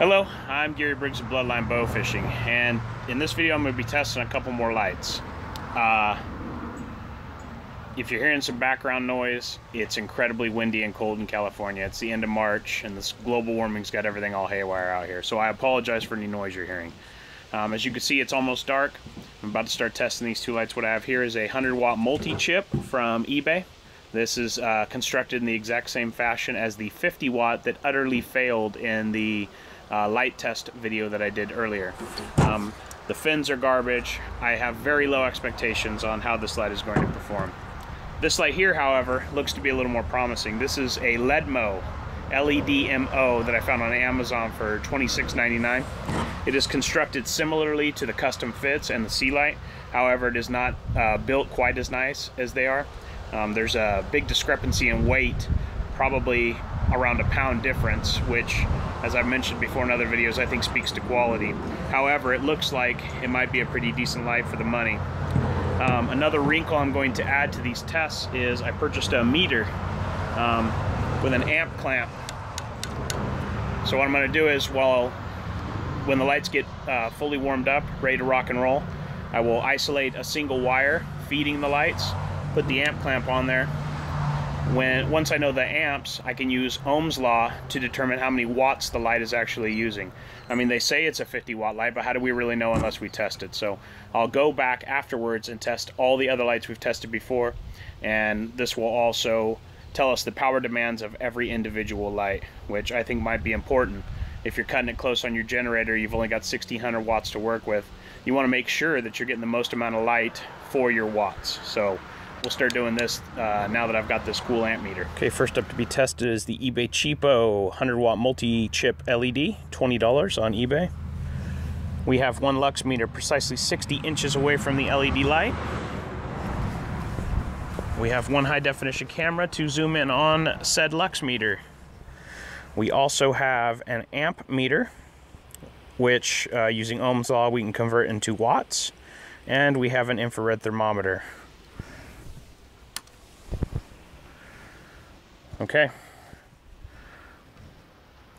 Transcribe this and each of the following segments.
Hello, I'm Gary Briggs of Bloodline Bow Fishing, and in this video I'm going to be testing a couple more lights. If you're hearing some background noise, it's incredibly windy and cold in California. It's the end of March, and this global warming's got everything all haywire out here, so I apologize for any noise you're hearing. As you can see, it's almost dark. I'm about to start testing these two lights. What I have here is a 100-watt multi-chip from eBay. This is constructed in the exact same fashion as the 50-watt that utterly failed in the light test video that I did earlier. The fins are garbage. I have very low expectations on how this light is going to perform. This light here, however, looks to be a little more promising. This is a LEDMO, L-E-D-M-O, that I found on Amazon for $26.99. It is constructed similarly to the custom fits and the SeeLite. However, it is not built quite as nice as they are. There's a big discrepancy in weight, probably around a pound difference, which, as I've mentioned before in other videos, I think speaks to quality. However, it looks like it might be a pretty decent light for the money. Another wrinkle I'm going to add to these tests is I purchased a meter with an amp clamp. So what I'm going to do is, when the lights get fully warmed up, ready to rock and roll, I will isolate a single wire feeding the lights, put the amp clamp on there. Once I know the amps, I can use Ohm's law to determine how many watts the light is actually using. I mean, they say it's a 50-watt light, but how do we really know unless we test it? So I'll go back afterwards and test all the other lights we've tested before, and this will also tell us the power demands of every individual light, which I think might be important. If you're cutting it close on your generator, you've only got 1,600 watts to work with. You want to make sure that you're getting the most amount of light for your watts. So we'll start doing this now that I've got this cool amp meter. Okay, first up to be tested is the eBay Cheapo 100-watt multi-chip LED, $20 on eBay. We have one lux meter precisely 60 inches away from the LED light. We have one high-definition camera to zoom in on said lux meter. We also have an amp meter, which using Ohm's law we can convert into watts. And we have an infrared thermometer. Okay,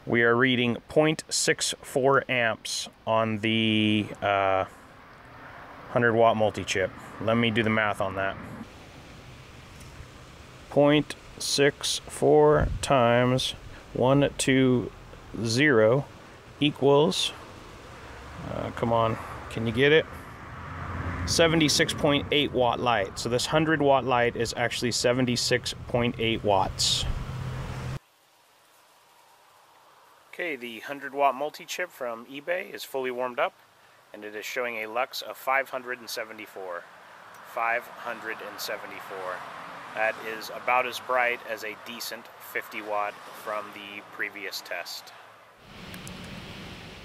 we are reading 0.64 amps on the 100-watt multi-chip. Let me do the math on that. 0.64 times 120 equals, come on, can you get it? 76.8 watt light. So this 100-watt light is actually 76.8 watts. Okay, the 100-watt multi-chip from eBay is fully warmed up, and it is showing a lux of 574. 574. That is about as bright as a decent 50-watt from the previous test.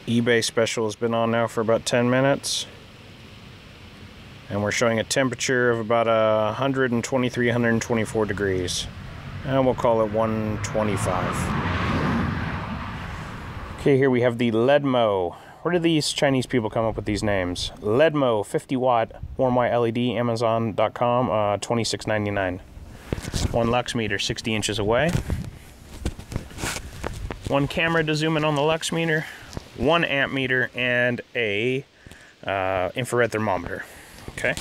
eBay special has been on now for about 10 minutes. And we're showing a temperature of about 123, 124 degrees. And we'll call it 125. Okay, here we have the LEDMO. Where do these Chinese people come up with these names? LEDMO 50-watt warm white LED, Amazon.com, $26.99. One lux meter, 60 inches away. One camera to zoom in on the lux meter. One amp meter and a infrared thermometer. Okay,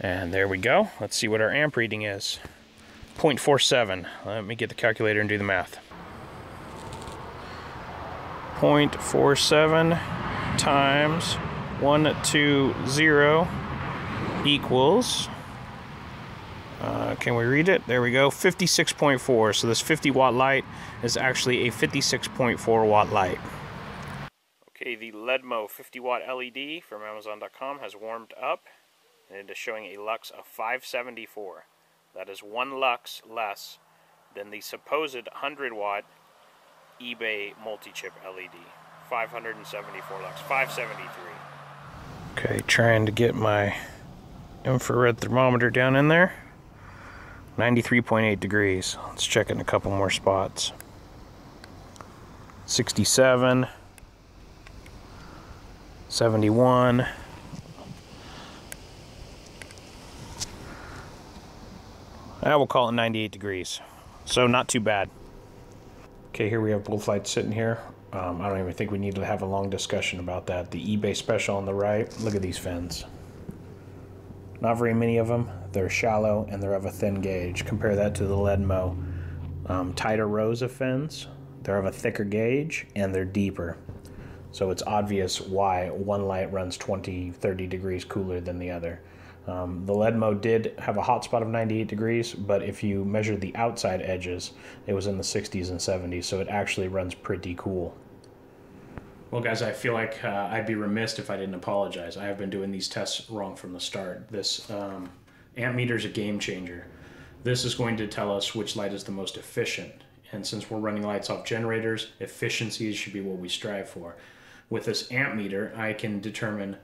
and there we go. Let's see what our amp reading is. 0.47. Let me get the calculator and do the math. 0.47 times 120 equals, can we read it? There we go, 56.4. So this 50-watt light is actually a 56.4-watt light. Okay, the LEDMO 50-watt LED from Amazon.com has warmed up, and it is showing a lux of 574. That is one lux less than the supposed 100-watt eBay multi-chip LED. 574 lux, 573. Okay, trying to get my infrared thermometer down in there. 93.8 degrees. Let's check in a couple more spots. 67. 71, I will call it 98 degrees, so not too bad. Okay, here we have both lights sitting here. I don't even think we need to have a long discussion about that. The eBay special on the right, look at these fins. Not very many of them. They're shallow and they're of a thin gauge. Compare that to the LEDMO. Tighter rows of fins. They're of a thicker gauge and they're deeper. So it's obvious why one light runs 20, 30 degrees cooler than the other. The LEDMO did have a hot spot of 98 degrees, but if you measure the outside edges, it was in the 60s and 70s, so it actually runs pretty cool. Well guys, I feel like I'd be remiss if I didn't apologize. I have been doing these tests wrong from the start. This ammeter is a game changer. This is going to tell us which light is the most efficient. And since we're running lights off generators, efficiencies should be what we strive for. With this ammeter, I can determine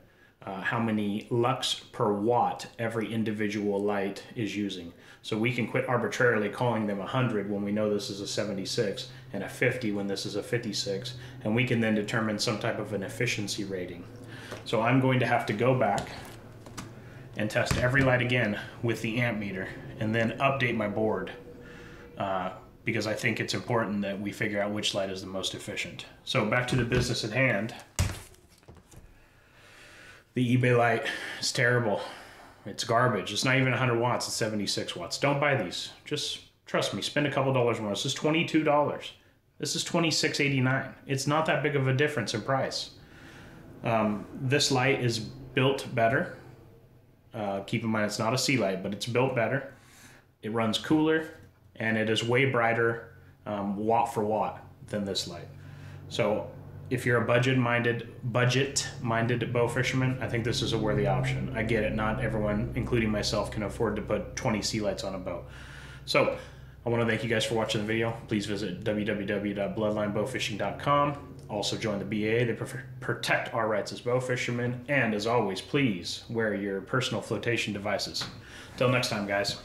how many lux per watt every individual light is using. So we can quit arbitrarily calling them 100 when we know this is a 76 and a 50 when this is a 56, and we can then determine some type of an efficiency rating. So I'm going to have to go back and test every light again with the ammeter and then update my board because I think it's important that we figure out which light is the most efficient. So back to the business at hand. The eBay light is terrible. It's garbage. It's not even 100 watts, it's 76 watts. Don't buy these. Just trust me, spend a couple dollars more. This is $22. This is $26.89. It's not that big of a difference in price. This light is built better. Keep in mind it's not a SeeLite, but it's built better. It runs cooler and it is way brighter watt for watt than this light. So if you're a budget-minded bow fisherman, I think this is a worthy option. I get it, not everyone, including myself, can afford to put 20 SeeLites on a boat. So I want to thank you guys for watching the video. Please visit www.bloodlinebowfishing.com. Also join the BAA. They protect our rights as bow fishermen. And as always, please wear your personal flotation devices. Till next time, guys.